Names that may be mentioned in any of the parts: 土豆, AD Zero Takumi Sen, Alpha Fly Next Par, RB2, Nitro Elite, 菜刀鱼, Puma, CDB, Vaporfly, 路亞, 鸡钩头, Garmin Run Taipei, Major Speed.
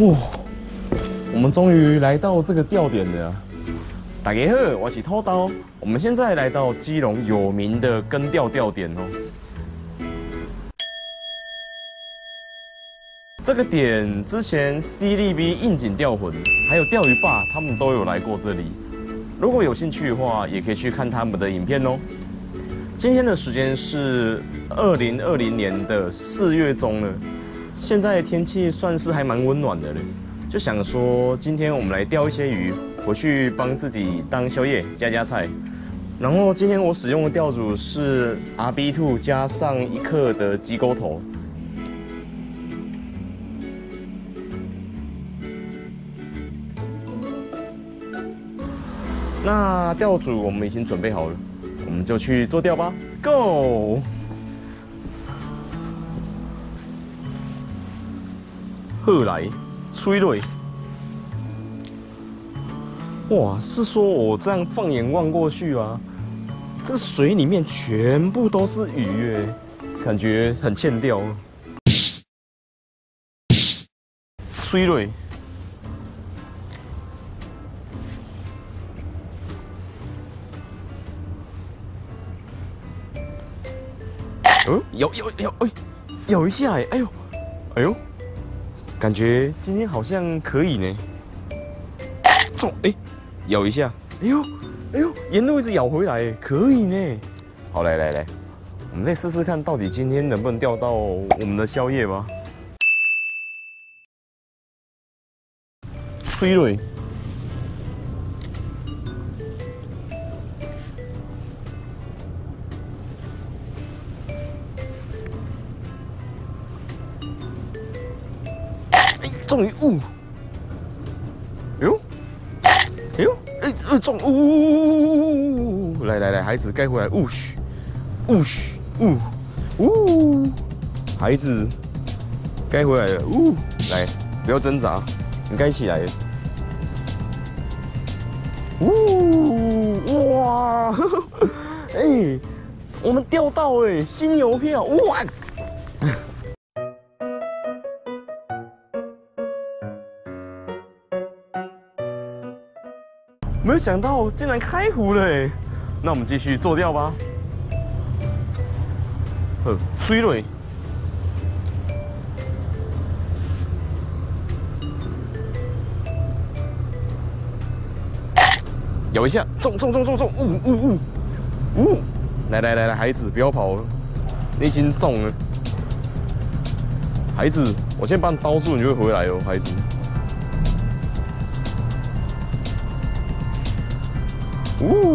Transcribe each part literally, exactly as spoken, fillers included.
哇，我们终于来到这个钓点了。大家好，我是土豆。我们现在来到基隆有名的根钓钓点哦。这个点之前 C D B 应景钓魂，还有钓鱼爸他们都有来过这里。如果有兴趣的话，也可以去看他们的影片哦。 今天的时间是二零二零年的四月中了，现在天气算是还蛮温暖的了，就想说今天我们来钓一些鱼，回去帮自己当宵夜加加菜。然后今天我使用的钓组是 R B 二 加上一克的鸡钩头。那钓组我们已经准备好了。 我们就去做钓吧 ，Go！ 后来催泪，哇，是说我这样放眼望过去啊，这水里面全部都是鱼耶，感觉很欠钓。催泪。 哦，咬咬咬，哎，咬一下哎，哎呦，哎呦，感觉今天好像可以呢。中，哎，咬一下，哎呦，哎呦，沿路一直咬回来，可以呢。好，来来来，我们再试试看，到底今天能不能钓到我们的宵夜吧。催泪。 中鱼呜！哟，哟，哎，呃，中呜！来来来，孩子，盖回来，呜嘘，呜嘘，呜呜，孩子，盖回来了，呜，来，不要挣扎，你盖起来了，呜哇，哎，我们钓到哎，新邮票，哇！ 没有想到竟然开湖了哎，那我们继续做钓吧。呃，水类，咬一下，中中中中中，呜呜呜呜！来来来来，孩子不要跑了，你已经中了。孩子，我先把你刀住，你就会回来哦，孩子。 呜！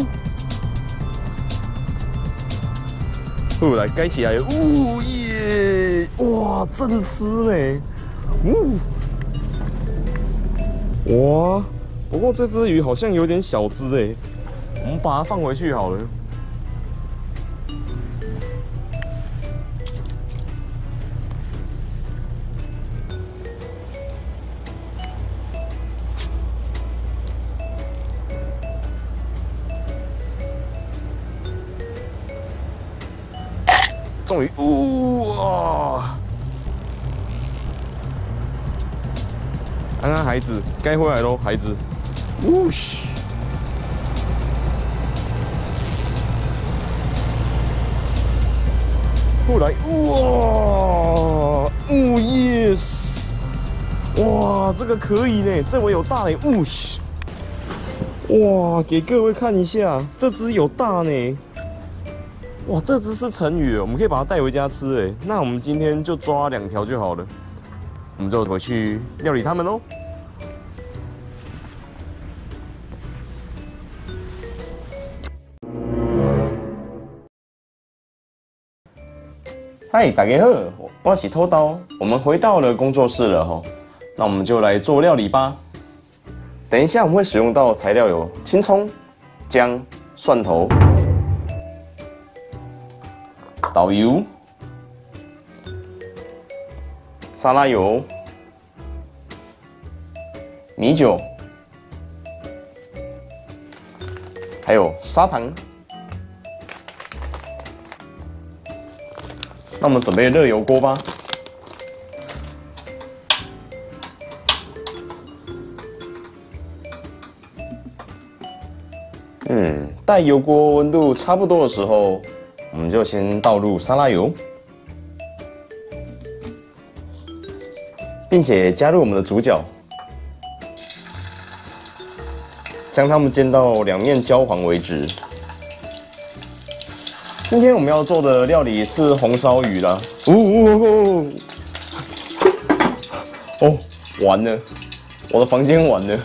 后来盖起来，呜耶！哇，正吃呢！呜！哇，不过这只鱼好像有点小只哎，我们把它放回去好了。终于，呜啊！安安孩子，该回来喽，孩子。呜嘘！后来，哇，呜 yes！ 哇，这个可以呢，这尾有大呢，呜嘘！哇，给各位看一下，这只有大呢。 哇，这只是成鱼，我们可以把它带回家吃哎。那我们今天就抓两条就好了，我们就回去料理它们喽。嗨，大家好，我是土豆，我们回到了工作室了吼，那我们就来做料理吧。等一下我们会使用到材料有青葱、姜、蒜头。 导油、沙拉油、米酒，还有砂糖。那我们准备热油锅吧。嗯，待油锅温度差不多的时候，我们就先倒入沙拉油，并且加入我们的猪脚，将它们煎到两面焦黄为止。今天我们要做的料理是红烧鱼啦！呜呜呜！哦，哦哦完了，我的房间完了。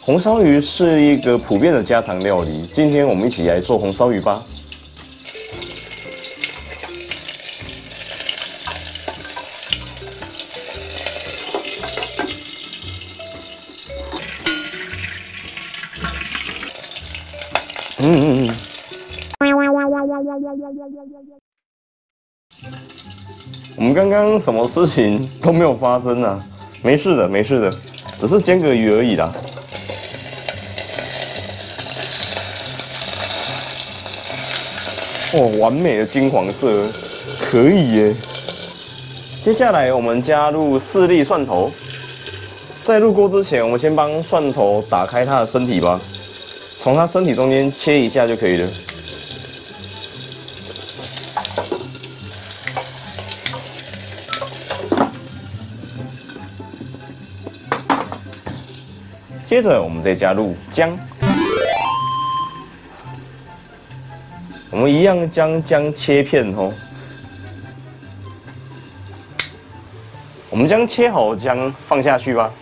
红烧鱼是一个普遍的家常料理，今天我们一起来做红烧鱼吧。嗯嗯嗯。我们刚刚什么事情都没有发生啊，没事的，没事的，只是煎个鱼而已啦。 哦，完美的金黄色，可以耶！接下来我们加入四粒蒜头，在入锅之前，我们先帮蒜头打开它的身体吧，从它身体中间切一下就可以了。接着我们再加入姜。 我们一样将姜切片哦。我们将切好的姜放下去吧。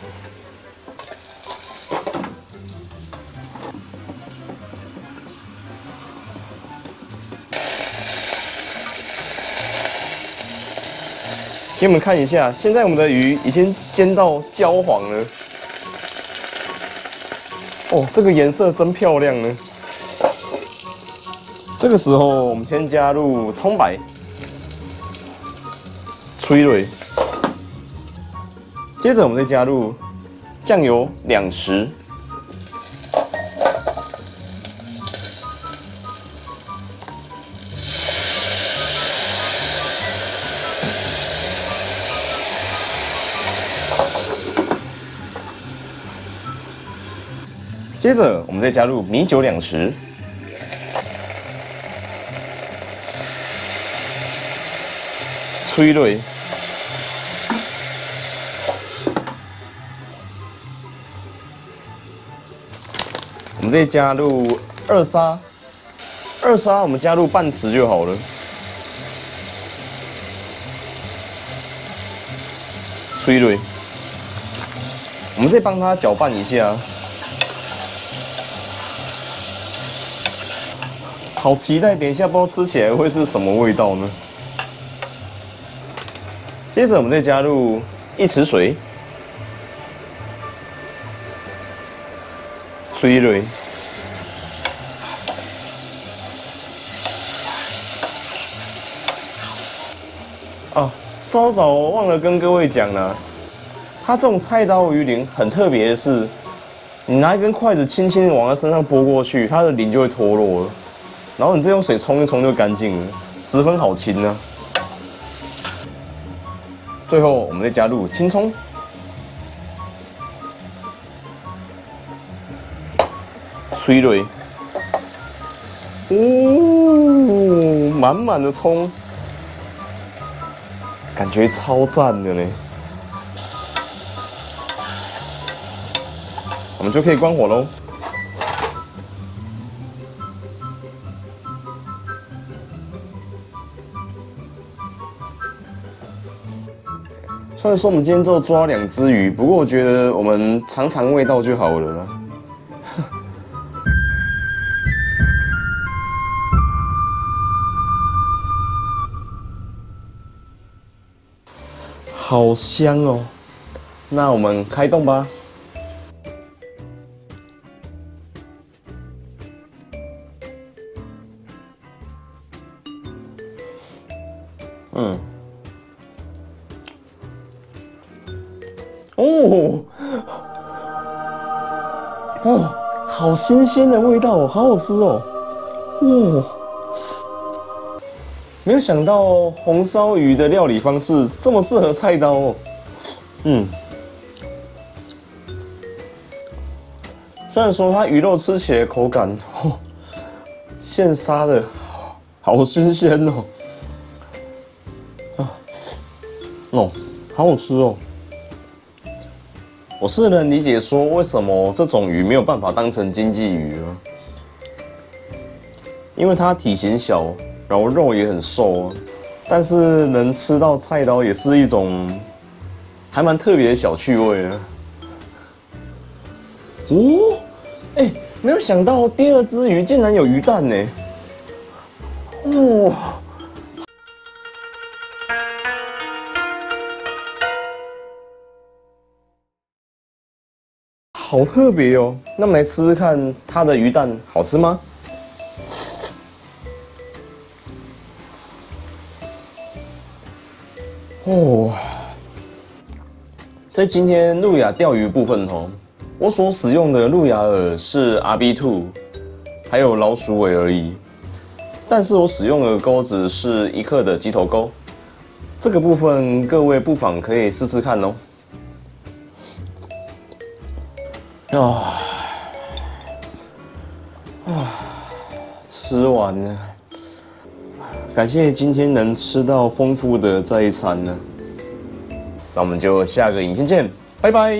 给你们看一下，现在我们的鱼已经煎到焦黄了。哦，这个颜色真漂亮呢。 这个时候，我们先加入葱白、催蕊，接着我们再加入酱油两匙，接着我们再加入米酒两匙。 催泪，我们再加入二砂，二砂我们加入半匙就好了。催泪，我们再帮它搅拌一下，好期待！等一下不知道吃起来会是什么味道呢？ 接着我们再加入一匙水，水类，哦，稍早忘了跟各位讲了，它这种菜刀鱼鳞很特别的是，你拿一根筷子轻轻往它身上拨过去，它的鳞就会脱落了，然后你再用水冲一冲就干净了，十分好清啊。 最后，我们再加入青葱，水蕊，哦，满满的葱，感觉超赞的呢。我们就可以关火喽。 虽然说我们今天就抓两只鱼，不过我觉得我们尝尝味道就好了啦。好香哦！那我们开动吧。嗯。 哦，哦，好新鲜的味道，好好吃哦！哦，没有想到红烧鱼的料理方式这么适合菜刀哦。嗯，虽然说它鱼肉吃起来的口感，哦、现杀的好新鲜哦，啊，哦，好好吃哦。我是能理解说为什么这种鱼没有办法当成经济鱼啊，因为它体型小，然后肉也很瘦啊，但是能吃到菜刀也是一种还蛮特别的小趣味啊。 哦，哎、欸，没有想到第二只鱼竟然有鱼蛋呢！哇，好特别哦！那么来吃吃看它的鱼蛋好吃吗？哦，在今天路亚钓鱼部分哦。 我所使用的路亚饵是 R B 二， 还有老鼠尾而已。但是我使用的钩子是一克的鸡头钩，这个部分各位不妨可以试试看哦。啊啊！吃完了，感谢今天能吃到丰富的这一餐呢。那我们就下个影片见，拜拜。